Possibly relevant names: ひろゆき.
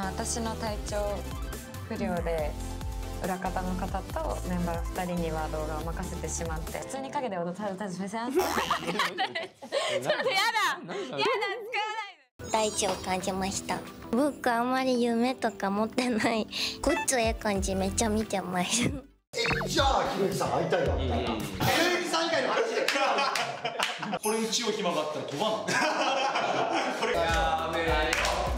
まあ、私の体調不良で裏方の方とメンバー2人には動画を任せてしまって、普通に陰で踊ったら大丈夫ですよ。ちょっとやだやだ、使わないで。大地を感じました。僕あんまり夢とか持ってない。ごっつええ感じめっちゃ見てます。じゃあひろゆきさん会いたいわみたいな。ひろゆきさん以外の話でこれ一応暇があったら飛ばん。これやめよ。